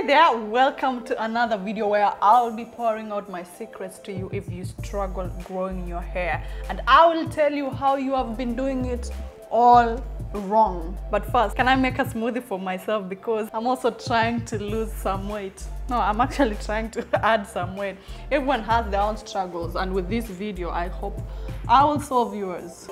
Hey there, welcome to another video where I'll be pouring out my secrets to you if you struggle growing your hair, and I will tell you how you have been doing it all wrong. But first, can I make a smoothie for myself, because I'm also trying to lose some weight. No, I'm actually trying to add some weight. Everyone has their own struggles, and with this video I hope I will solve yours.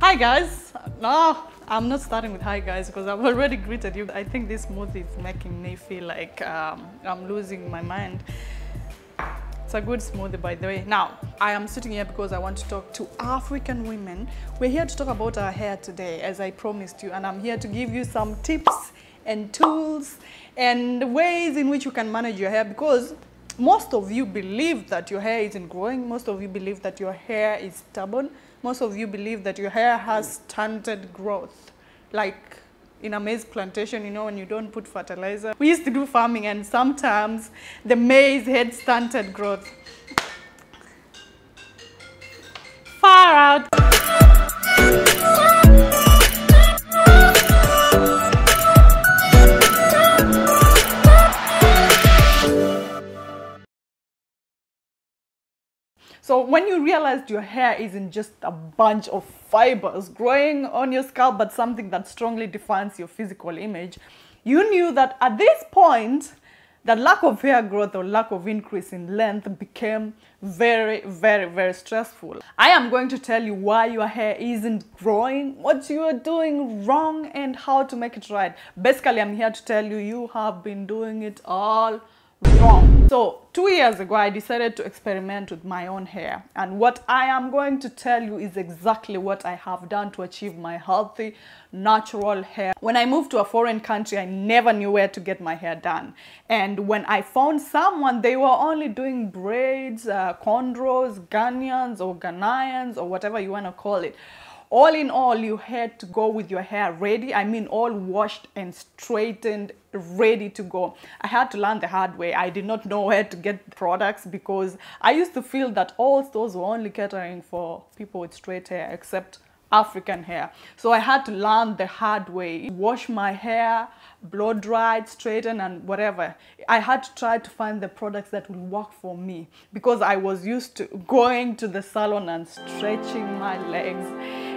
Hi guys, no, I'm not starting with hi guys because I've already greeted you. I think this smoothie is making me feel like I'm losing my mind. It's a good smoothie, by the way. Now, I am sitting here because I want to talk to African women. We're here to talk about our hair today, as I promised you, and I'm here to give you some tips and tools and ways in which you can manage your hair, because most of you believe that your hair isn't growing. Most of you believe that your hair is stubborn. Most of you believe that your hair has stunted growth, like in a maize plantation, you know, when you don't put fertilizer. We used to do farming, and sometimes the maize had stunted growth. Far out. So when you realized your hair isn't just a bunch of fibers growing on your scalp, but something that strongly defines your physical image, you knew that at this point, that lack of hair growth or lack of increase in length became very, very, very stressful. I am going to tell you why your hair isn't growing, what you are doing wrong, and how to make it right. Basically, I'm here to tell you, you have been doing it all wrong. So 2 years ago, I decided to experiment with my own hair, and what I am going to tell you is exactly what I have done to achieve my healthy, natural hair. When I moved to a foreign country, I never knew where to get my hair done, and when I found someone, they were only doing braids, chondros, Ghanaians or Ghanaians or whatever you want to call it. All in all, you had to go with your hair ready. I mean, all washed and straightened, ready to go. I had to learn the hard way. I did not know where to get products, because I used to feel that all stores were only catering for people with straight hair, except African hair. So I had to learn the hard way. Wash my hair, blow dry, straighten, and whatever. I had to try to find the products that would work for me, because I was used to going to the salon and stretching my legs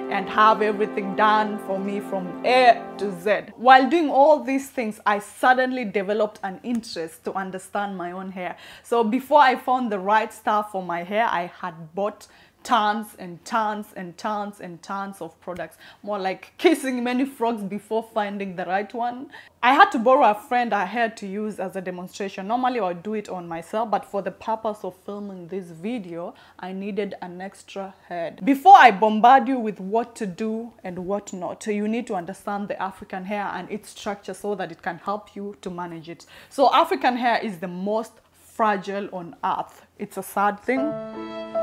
and have everything done for me from A to Z. While doing all these things, I suddenly developed an interest to understand my own hair. So before I found the right stuff for my hair, I had bought tons and tons and tons and tons of products, more like kissing many frogs before finding the right one. I had to borrow a friend I had to use as a demonstration. Normally I would do it on myself, but for the purpose of filming this video, I needed an extra head. Before I bombard you with what to do and what not, you need to understand the African hair and its structure so that it can help you to manage it. So African hair is the most fragile on earth. It's a sad thing.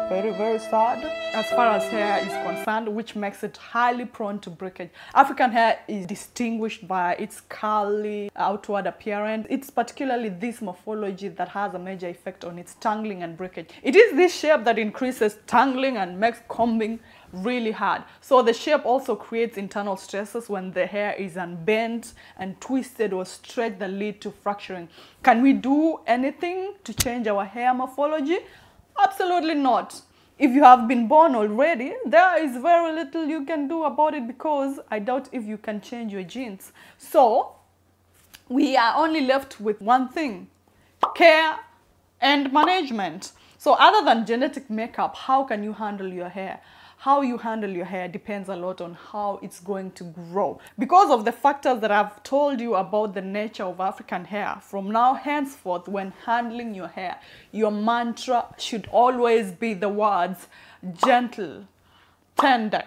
Very, very sad as far as hair is concerned, which makes it highly prone to breakage. African hair is distinguished by its curly outward appearance. It's particularly this morphology that has a major effect on its tangling and breakage. It is this shape that increases tangling and makes combing really hard. So the shape also creates internal stresses when the hair is unbent and twisted or stretched that lead to fracturing. Can we do anything to change our hair morphology? Absolutely not. If you have been born already, there is very little you can do about it, because I doubt if you can change your genes. So we are only left with one thing: care and management. So other than genetic makeup, how can you handle your hair? How you handle your hair depends a lot on how it's going to grow. Because of the factors that I've told you about the nature of African hair, from now henceforth, when handling your hair, your mantra should always be the words gentle, tender,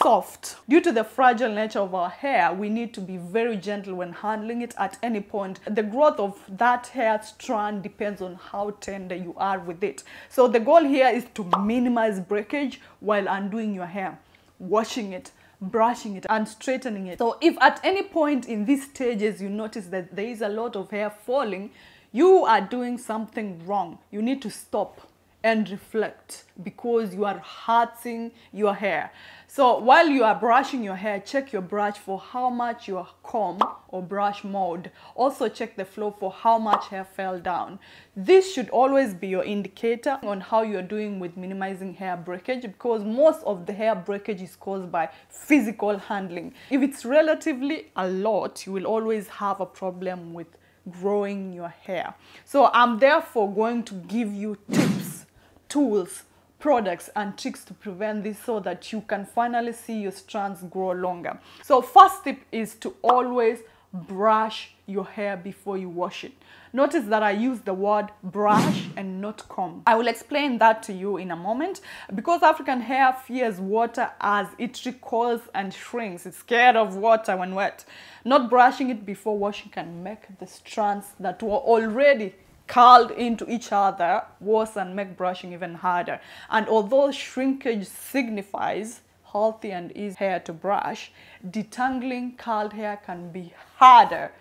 soft. Due to the fragile nature of our hair, we need to be very gentle when handling it at any point. The growth of that hair strand depends on how tender you are with it. So the goal here is to minimize breakage while undoing your hair, washing it, brushing it and straightening it. So if at any point in these stages you notice that there is a lot of hair falling, you are doing something wrong. You need to stop and reflect, because you are hurting your hair. So while you are brushing your hair, check your brush for how much your comb or brush mowed. Also check the flow for how much hair fell down. This should always be your indicator on how you are doing with minimizing hair breakage, because most of the hair breakage is caused by physical handling. If it's relatively a lot, you will always have a problem with growing your hair. So I'm therefore going to give you tips, tools, products and tricks to prevent this, so that you can finally see your strands grow longer. So first tip is to always brush your hair before you wash it. Notice that I use the word brush and not comb. I will explain that to you in a moment. Because African hair fears water as it recoils and shrinks. It's scared of water when wet. Not brushing it before washing can make the strands that were already curled into each other worse and make brushing even harder. And although shrinkage signifies healthy and easy hair to brush, detangling curled hair can be harder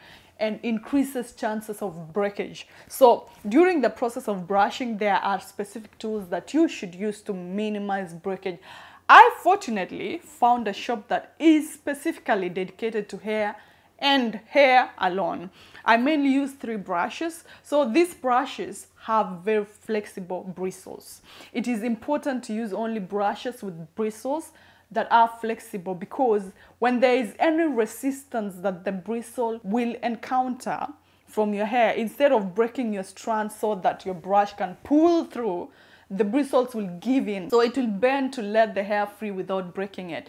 and increases chances of breakage. So during the process of brushing, there are specific tools that you should use to minimize breakage. I fortunately found a shop that is specifically dedicated to hair and hair alone. I mainly use 3 brushes. So these brushes have very flexible bristles. It is important to use only brushes with bristles that are flexible, because when there is any resistance that the bristle will encounter from your hair, instead of breaking your strand so that your brush can pull through, the bristles will give in. So it will bend to let the hair free without breaking it.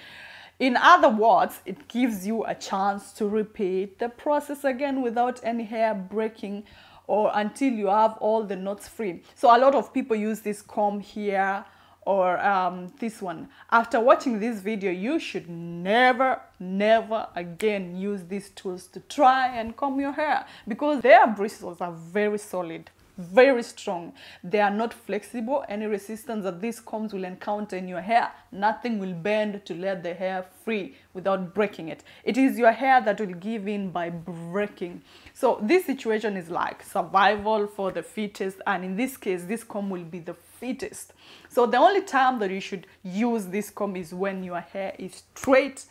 In other words, it gives you a chance to repeat the process again without any hair breaking, or until you have all the knots free. So a lot of people use this comb here or this one. After watching this video, you should never again use these tools to try and comb your hair, because their bristles are very solid, very strong. They are not flexible. Any resistance that these combs will encounter in your hair, nothing will bend to let the hair free without breaking it. It is your hair that will give in by breaking. So this situation is like survival for the fittest, and in this case, this comb will be the fittest. So the only time that you should use this comb is when your hair is straight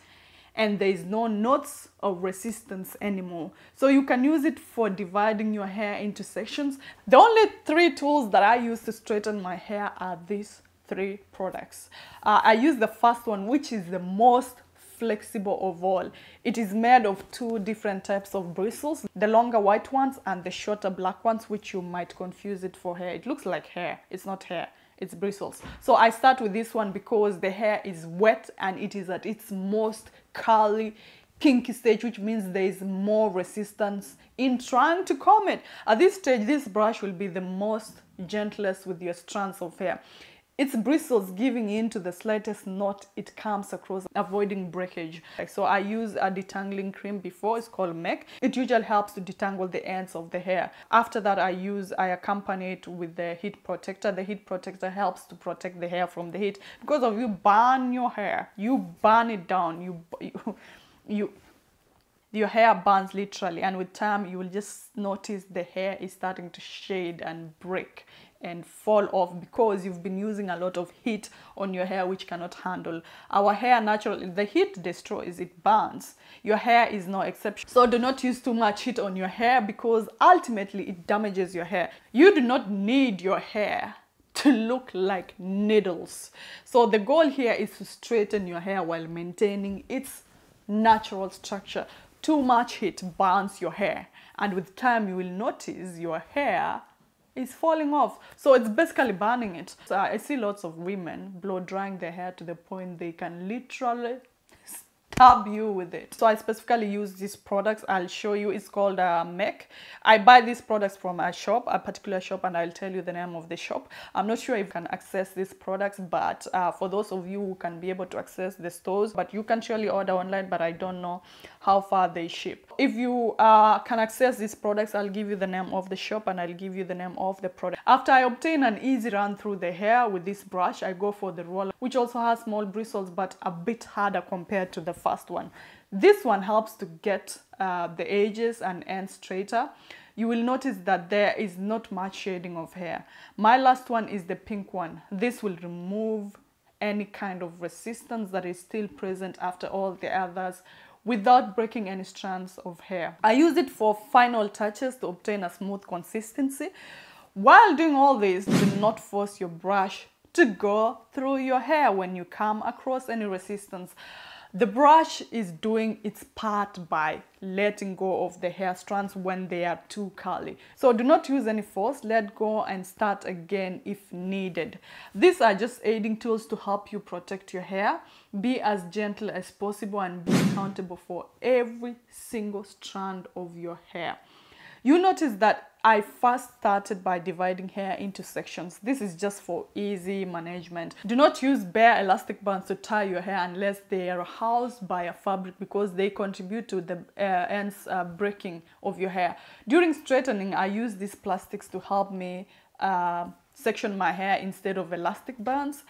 and there is no knots of resistance anymore. So you can use it for dividing your hair into sections. The only 3 tools that I use to straighten my hair are these 3 products. I use the first one, which is the most flexible of all. It is made of 2 different types of bristles, the longer white ones and the shorter black ones, which you might confuse it for hair. It looks like hair, it's not hair. It's bristles. So I start with this one because the hair is wet and it is at its most curly, kinky stage, which means there is more resistance in trying to comb it. At this stage, this brush will be the most gentlest with your strands of hair. Its bristles giving in to the slightest knot it comes across, avoiding breakage. So I use a detangling cream before, it's called Mac. It usually helps to detangle the ends of the hair. After that, I accompany it with the heat protector. The heat protector helps to protect the hair from the heat, because if you burn your hair, you burn it down, your hair burns literally, and with time you will just notice the hair is starting to shade and break and fall off, because you've been using a lot of heat on your hair, which cannot handle. Our hair naturally, the heat destroys, it burns. Your hair is no exception. So do not use too much heat on your hair, because ultimately it damages your hair. You do not need your hair to look like needles. So the goal here is to straighten your hair while maintaining its natural structure. Too much heat burns your hair, and with time you will notice your hair is falling off. So it's basically burning it. So I see lots of women blow drying their hair to the point they can literally stab you with it. So I specifically use these products. I'll show you. It's called Mac. I buy these products from a shop, a particular shop, and I'll tell you the name of the shop. I'm not sure if you can access these products, but for those of you who can be able to access the stores, but you can surely order online, but I don't know how far they ship. If you can access these products, I'll give you the name of the shop and I'll give you the name of the product. After I obtain an easy run through the hair with this brush, I go for the roller, which also has small bristles but a bit harder compared to the first one. This one helps to get the edges and ends straighter. You will notice that there is not much shading of hair. My last one is the pink one. This will remove any kind of resistance that is still present after all the others without breaking any strands of hair. I use it for final touches to obtain a smooth consistency. While doing all this, do not force your brush to go through your hair when you come across any resistance. The brush is doing its part by letting go of the hair strands when they are too curly. So do not use any force, let go and start again if needed. These are just aiding tools to help you protect your hair. Be as gentle as possible and be accountable for every single strand of your hair. You notice that I first started by dividing hair into sections. This is just for easy management. Do not use bare elastic bands to tie your hair unless they are housed by a fabric, because they contribute to the ends breaking of your hair. During straightening, I use these plastics to help me section my hair instead of elastic bands.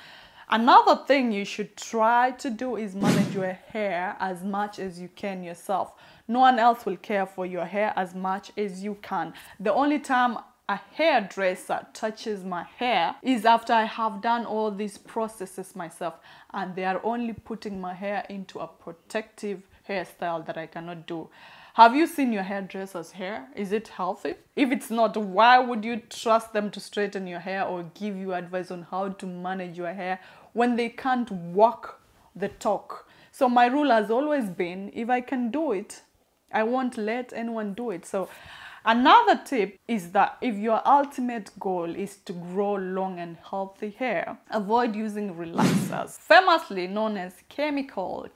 Another thing you should try to do is manage your hair as much as you can yourself. No one else will care for your hair as much as you can. The only time a hairdresser touches my hair is after I have done all these processes myself, and they are only putting my hair into a protective hairstyle that I cannot do. Have you seen your hairdresser's hair? Is it healthy? If it's not, why would you trust them to straighten your hair or give you advice on how to manage your hair when they can't walk the talk? So my rule has always been, if I can do it, I won't let anyone do it. So another tip is that if your ultimate goal is to grow long and healthy hair, avoid using relaxers, famously known as chemical.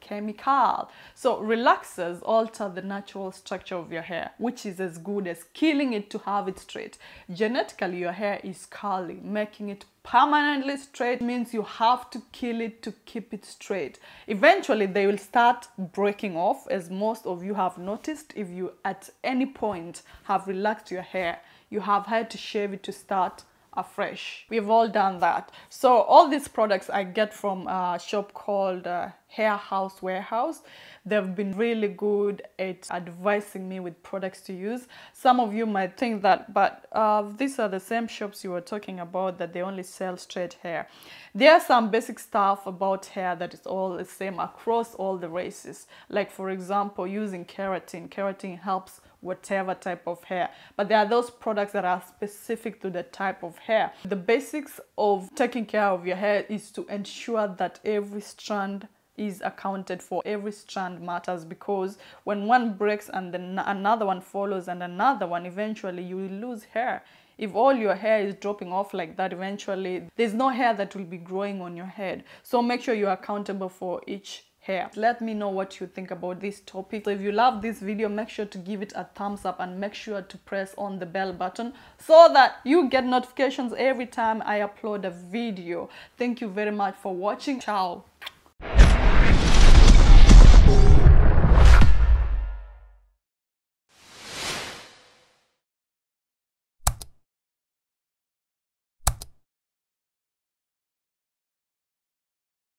So relaxers alter the natural structure of your hair, which is as good as killing it to have it straight. Genetically, your hair is curly. Making it permanently straight means you have to kill it to keep it straight. Eventually, they will start breaking off, as most of you have noticed. If you at any point have relaxed your hair, you have had to shave it to start afresh. We've all done that. So all these products I get from a shop called Hair House Warehouse. They've been really good at advising me with products to use. Some of you might think that, but these are the same shops you were talking about that they only sell straight hair. There are some basic stuff about hair that is all the same across all the races. Like for example, using keratin. Keratin helps whatever type of hair, but there are those products that are specific to the type of hair. The basics of taking care of your hair is to ensure that every strand is accounted for. Every strand matters, because when one breaks and then another one follows and another one, eventually you will lose hair. If all your hair is dropping off like that, eventually there's no hair that will be growing on your head. So make sure you're accountable for each hair. Let me know what you think about this topic. So if you love this video, make sure to give it a thumbs up and make sure to press on the bell button so that you get notifications every time I upload a video. Thank you very much for watching. Ciao.